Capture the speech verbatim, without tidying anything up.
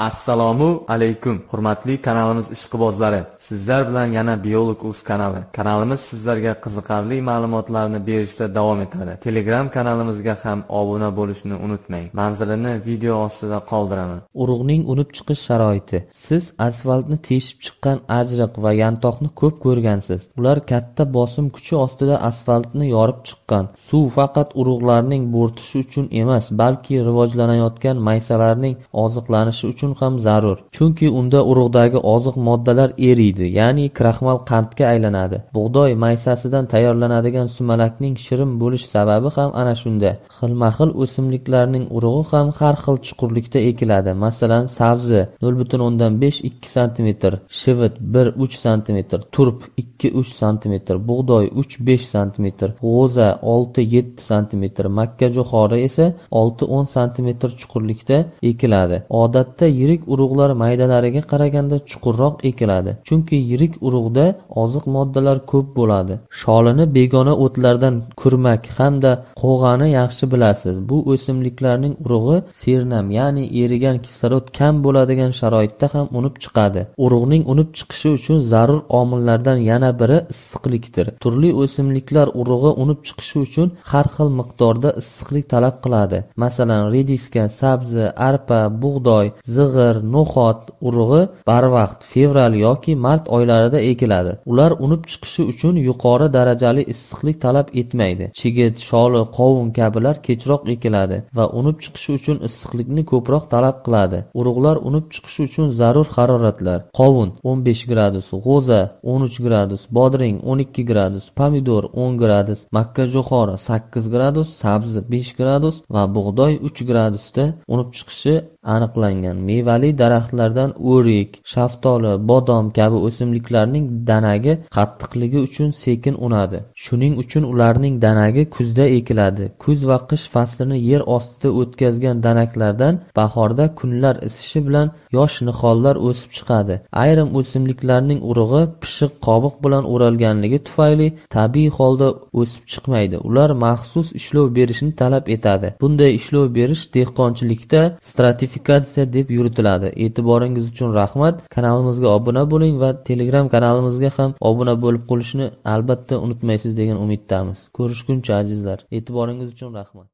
Assalomu alaykum, hurmatli kanalimiz ishqibozlari. Sizlar bilan yana Biolog Uz kanali. Kanalimiz sizlarga qiziqarli ma'lumotlarni berishda davom etadi. Telegram kanalimizga ham obuna bo'lishni unutmang. Manzilini video ostida qoldiraman. Urug'ning unib chiqish sharoiti. Siz asfaltni teshib chiqqan ajriq va yantoqni ko'p ko'rgansiz. Ular katta bosim kuchi ostida asfaltni yorib chiqqan. Suv faqat urug'larning bo'rtishi uchun emas, balki rivojlanayotgan maysalarning oziqlanishi uchun ham zarur. Chunki unda urug'dagi oziq moddalar eriydi, ya'ni kraxmal qandga aylanadi. Bug'doy maysasidan tayyorlanadigan sumalakning shirin bo'lish sababi ham ana shunda. Xilma-xil o'simliklarning urug'i ham har xil chuqurlikda ekiladi. Masalan, sabzi nol butun o'ndan besh ikki santimetr, shivit bir uch santimetr, turp ikki uch santimetr, bug'doy uch besh santimetr, g'o'za olti yetti santimetr, makkajo'xori esa olti o'n santimetr chuqurlikda ekiladi. Odatda yirik urug'lar maydalariga qaraganda chuqurroq ekiladi, chunki yirik urug'da oziq moddalar ko'p bo'ladi. Sholini begona o'tlardan kurmak hamda qo'g'ani yaxshi bilasiz. Bu o'simliklarning urug'i sernam, ya'ni erigan kislorod kam bo'ladigan sharoitda ham unib chiqadi. Urug'ning unib chiqishi uchun zarur omillardan yana biri issiqlikdir. Turli o'simliklar urug'i unib chiqishi uchun har xil miqdorda issiqlik talab qiladi. Masalan, rediska, sabzi, arpa, bug'doy, zig'ir, no'xat urug'i barvaqt fevral yoki mart oylarida ekiladi. Ular unib chiqishi uchun yuqori darajali issiqlik talab etmaydi. Chigit, sholi, qovun kabilar kechroq ekiladi va unib chiqishi uchun issiqlikni ko'proq talab qiladi. Urug'lar unib chiqishi uchun zarur haroratlar: qovun o'n besh gradus, g'o'za o'n uch gradus, bodring o'n ikki gradus, pomidor o'n gradus, makkajo'xori sakkiz gradus, sabzi besh gradus va bug'doy uch gradusda unib chiqishi aniqlangan. Mevali daraxtlardan o'rik, shaftoli, bodom kabi o'simliklarning danagi qattiqligi uchun sekin unadi. Shuning uchun ularning danagi kuzda ekiladi. Kuz va qish faslini yer ostida o'tkazgan danaklardan bahorda kunlar isishi bilan yosh nihollar o'sib chiqadi. Ayrim o'simliklarning urug'i pishiq qobiq bilan o'ralganligi tufayli tabiiy holda o'sib chiqmaydi. Ular maxsus ishlov berishni talab etadi. Bunday ishlov berish dehqonchilikda stratifikatsiya deb yuritiladi. E'tiboringiz uchun rahmat. Kanalimizga obuna bo'ling va Telegram kanalimizga ham obuna bo'lib qolishni albatta unutmaysiz degan umiddamiz. Ko'rishguncha azizlar, e'tiboringiz uchun rahmat.